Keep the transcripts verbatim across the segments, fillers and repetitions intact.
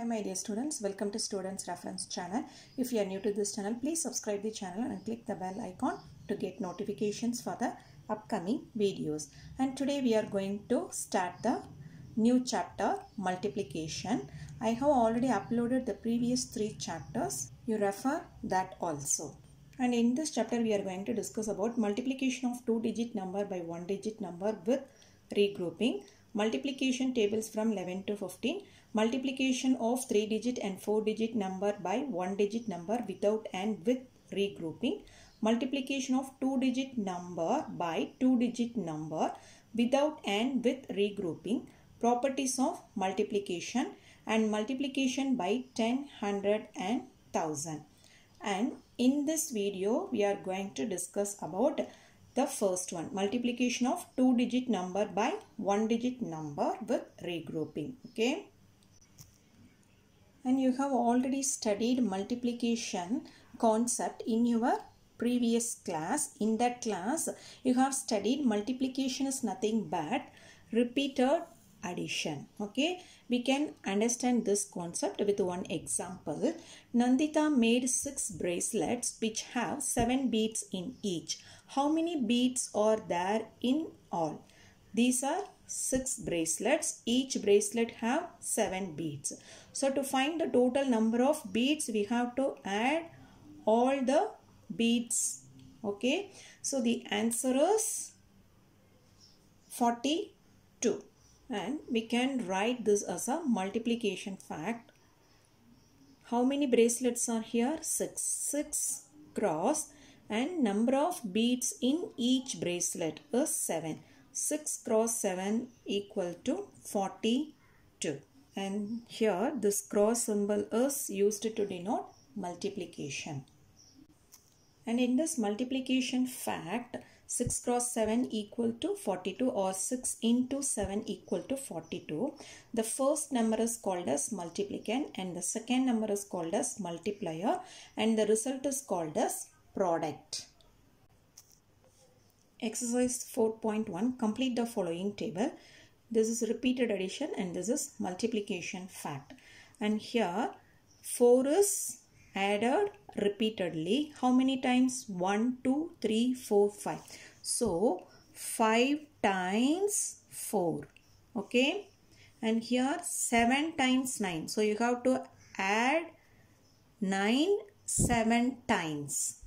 Hi my dear students, welcome to Students Reference channel. If you are new to this channel, please subscribe the channel and click the bell icon to get notifications for the upcoming videos. And today we are going to start the new chapter, multiplication. I have already uploaded the previous three chapters. You refer that also. And in this chapter we are going to discuss about multiplication of two digit number by one digit number with regrouping, multiplication tables from eleven to fifteen, multiplication of three digit and four digit number by one digit number without and with regrouping, multiplication of two digit number by two digit number without and with regrouping, properties of multiplication, and multiplication by ten, one hundred and one thousand. And in this video we are going to discuss about the first one, multiplication of two digit number by one digit number with regrouping. Okay, and you have already studied multiplication concept in your previous class. In that class you have studied multiplication is nothing but repeated addition. Okay, we can understand this concept with one example. Nandita made six bracelets which have seven beads in each. How many beads are there in all? These are six bracelets. Each bracelet have seven beads. So to find the total number of beads, we have to add all the beads. Okay, so the answer is forty-two. And we can write this as a multiplication fact. How many bracelets are here? Six. Six cross, and number of beads in each bracelet is seven. Six cross seven equal to forty-two. And here this cross symbol is used to denote multiplication. And in this multiplication fact, six cross seven equal to forty-two, or six into seven equal to forty-two. The first number is called as multiplicand and the second number is called as multiplier, and the result is called as product. Exercise four point one. Complete the following table. This is repeated addition and this is multiplication fact. And here four is added repeatedly. How many times? one, two, three, four, five. So five times four. Okay, and here seven times nine. So you have to add nine seven times.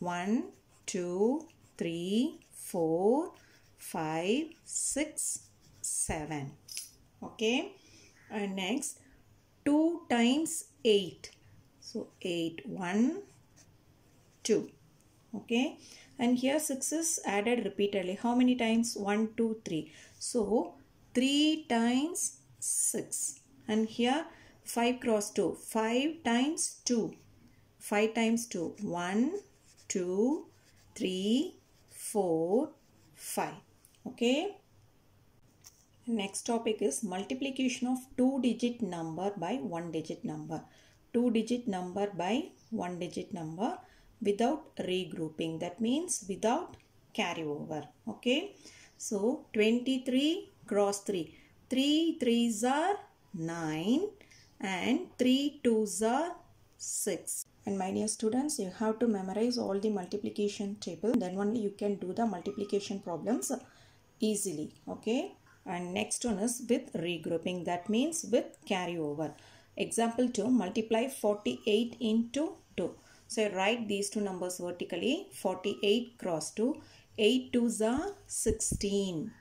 one, two, three, four, five, six, seven. Okay, and next two times eight. So eight, one, two. Okay, and here six is added repeatedly. How many times? one, two, three. So three times six. And here five cross two. five times two. five times two. one, two, three, four, five. Okay. Next topic is multiplication of two digit number by one digit number. Two digit number by one digit number without regrouping, that means without carryover. Okay, so twenty-three cross three. Three threes are nine and three twos are six. And my dear students, you have to memorize all the multiplication table, then only you can do the multiplication problems easily. Okay, and next one is with regrouping, that means with carryover. Example two, multiply forty-eight into two. So I write these two numbers vertically. forty-eight cross two. eight twos are sixteen.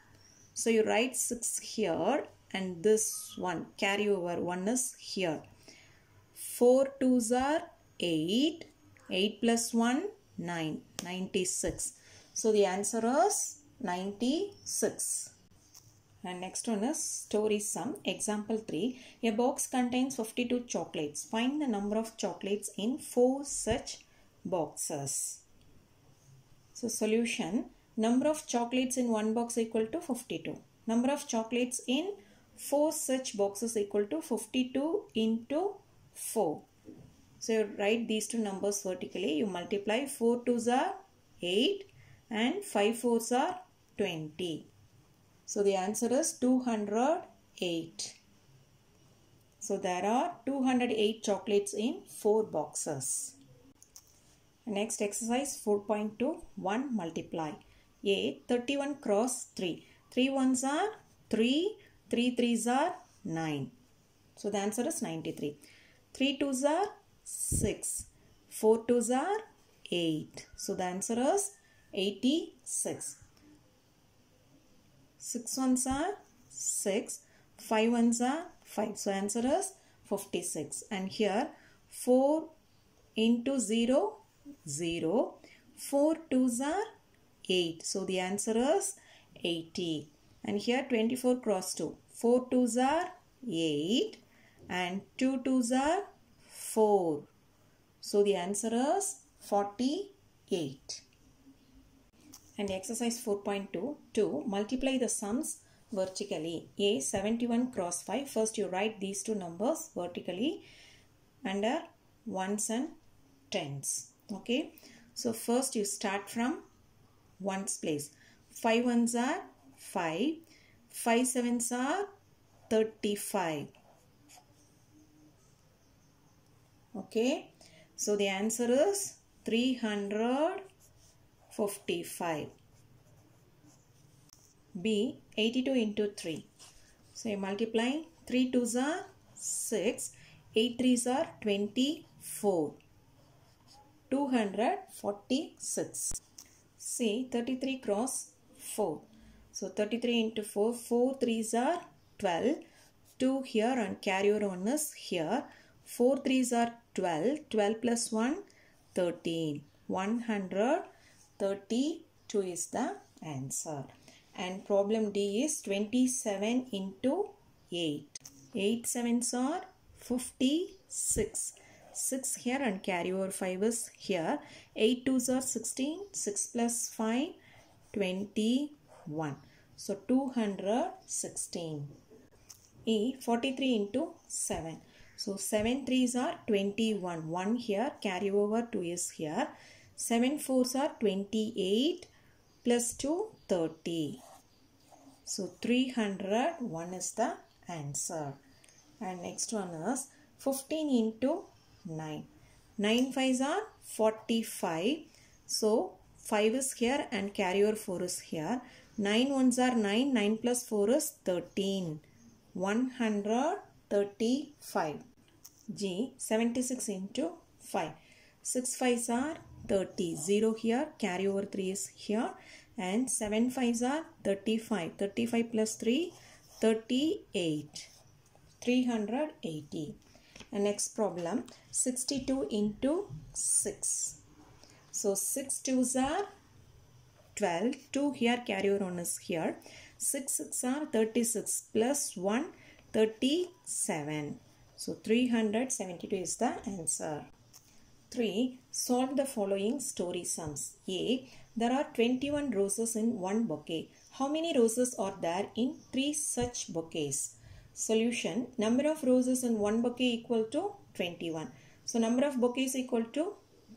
So you write six here, and this one carryover one is here. four twos are eight. eight plus one, nine. ninety-six. So the answer is ninety-six. And next one is story sum. Example three. A box contains fifty-two chocolates. Find the number of chocolates in four such boxes. So solution. Number of chocolates in one box equal to fifty-two. Number of chocolates in four such boxes equal to fifty-two into four. So you write these two numbers vertically. You multiply. four twos are eight and five fours are twenty. So the answer is two hundred eight. So there are two hundred eight chocolates in four boxes. Next exercise four point two, one multiply. A thirty-one cross three. three ones are three, three threes are nine. So the answer is ninety-three. three twos are six. four twos are eight. So the answer is eighty-six. six ones are six. five ones are five. So answer is fifty-six. And here four into zero, zero. four twos are eight. So the answer is eighty. And here twenty-four cross two. four twos are eight. And two twos are four. So the answer is forty-eight. And exercise four point two. two. Multiply the sums vertically. A seventy-one cross five. First you write these two numbers vertically under ones and tens. Okay. So first you start from ones place. five ones are five. five sevens are thirty-five. Okay. So the answer is three hundred fifty-five. B eighty-two into three. So you multiply three twos are six. eight threes are twenty-four. two hundred forty-six. C thirty-three cross four. So thirty-three into four. four threes are twelve. two here and carrier on is here. four threes are twelve. twelve plus one, thirteen. one hundred thirty-two is the answer. And problem D is twenty-seven into eight. eight sevens are fifty-six. six here and carry over five is here. eight twos are sixteen. six plus five, twenty-one. So two hundred sixteen. E forty-three into seven. So seven threes are twenty-one. one here, carry over two is here. seven fours are twenty-eight plus two, thirty. So three hundred one is the answer. And next one is fifteen into nine. nine fives are forty-five. So five is here and carry over four is here. nine ones are nine. nine plus four is thirteen. one hundred thirty-five. G seventy-six into five. six fives are thirty. zero here, carry over three is here. And seven fives are thirty-five. thirty-five plus three, thirty-eight. three hundred eighty. And next problem, sixty-two into six. So six twos are twelve. two here, carry over one is here. six six are thirty-six plus one, thirty-seven. So three hundred seventy-two is the answer. three. Solve the following story sums. A. There are twenty-one roses in one bouquet. How many roses are there in three such bouquets? Solution. Number of roses in one bouquet equal to twenty-one. So number of bouquets equal to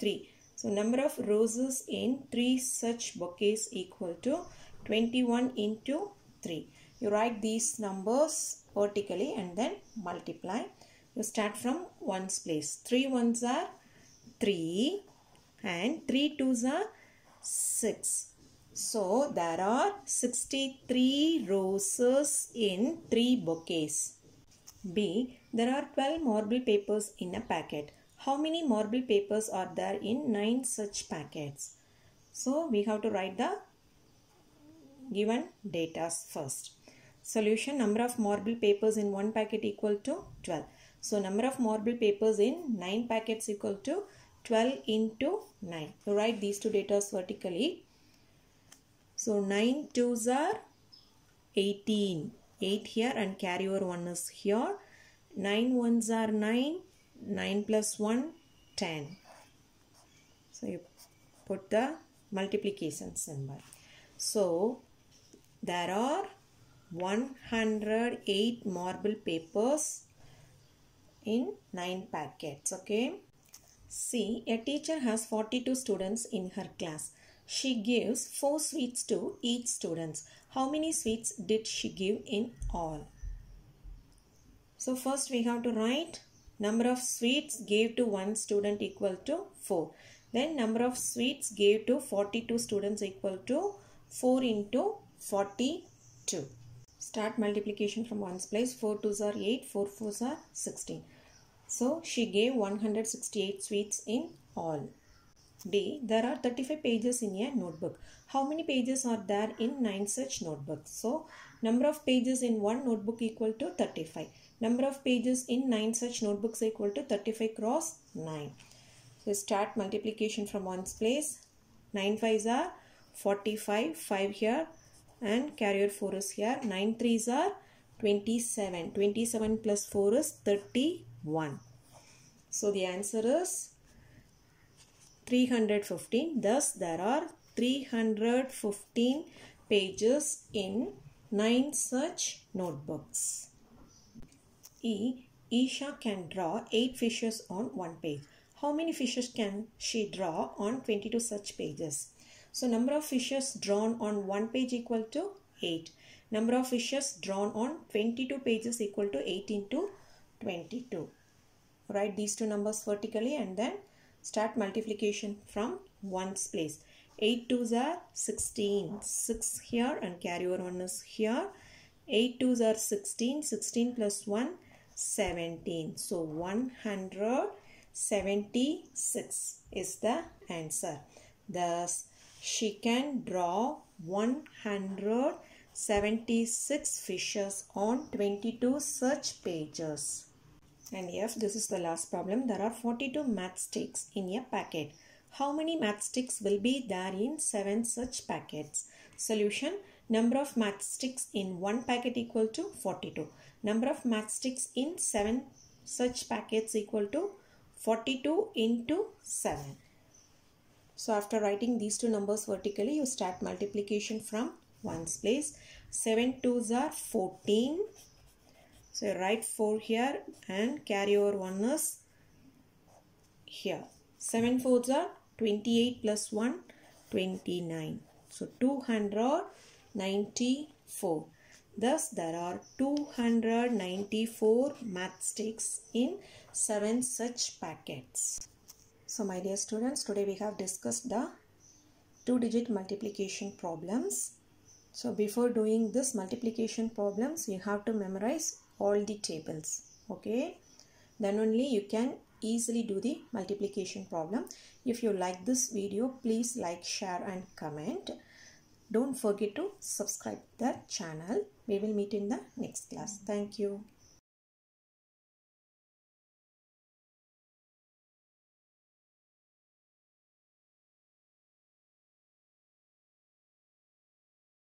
three. So number of roses in three such bouquets equal to twenty-one into three. You write these numbers vertically and then multiply. You start from ones place. three ones are three and three twos are six. So there are sixty-three roses in three bouquets. B. There are twelve marble papers in a packet. How many marble papers are there in nine such packets? So we have to write the given data first. Solution. Number of marble papers in one packet equal to twelve. So number of marble papers in nine packets equal to twelve into nine. You write these two data vertically. So nine twos are eighteen. eight here and carry over one is here. nine ones are nine. nine plus one, ten. So you put the multiplication symbol. So there are one hundred eight marble papers in nine packets. Okay. C. A teacher has forty-two students in her class. She gives four sweets to each student. How many sweets did she give in all? So first we have to write number of sweets gave to one student equal to four. Then number of sweets gave to forty-two students equal to four into forty-two. Start multiplication from ones place. Four twos are eight, four fours are sixteen. So she gave one hundred sixty-eight sweets in all. D. There are thirty-five pages in a notebook. How many pages are there in nine such notebooks? So number of pages in one notebook equal to thirty-five. Number of pages in nine such notebooks equal to thirty-five cross nine. So start multiplication from ones place. nine fives are forty-five, five here and carrier four is here. nine threes are twenty-seven. twenty-seven plus four is thirty-one. So the answer is three hundred fifteen. Thus there are three hundred fifteen pages in nine such notebooks. E. Isha can draw eight fishes on one page. How many fishes can she draw on twenty-two such pages? So number of fishes drawn on one page equal to eight. Number of fishes drawn on twenty-two pages equal to eight into twenty-two. Write these two numbers vertically and then start multiplication from ones place. eight twos are sixteen. six here and carry over one is here. eight twos are sixteen. sixteen plus one, seventeen. So one hundred seventy-six is the answer. Thus, she can draw one hundred seventy-six fishes on twenty-two such pages. And F, this is the last problem. There are forty-two matchsticks in a packet. How many matchsticks will be there in seven such packets? Solution. Number of matchsticks in one packet equal to forty-two. Number of matchsticks in seven such packets equal to forty-two into seven. So after writing these two numbers vertically, you start multiplication from ones place. seven twos are fourteen. So you write four here and carry over one is here. seven fours are twenty-eight plus one, twenty-nine. So two hundred ninety-four. Thus there are two hundred ninety-four matchsticks in seven such packets. So my dear students, today we have discussed the two digit multiplication problems. So before doing this multiplication problems, you have to memorize all the tables. Okay. Then only you can easily do the multiplication problem. If you like this video, please like, share and comment. Don't forget to subscribe the channel. We will meet in the next class. Thank you.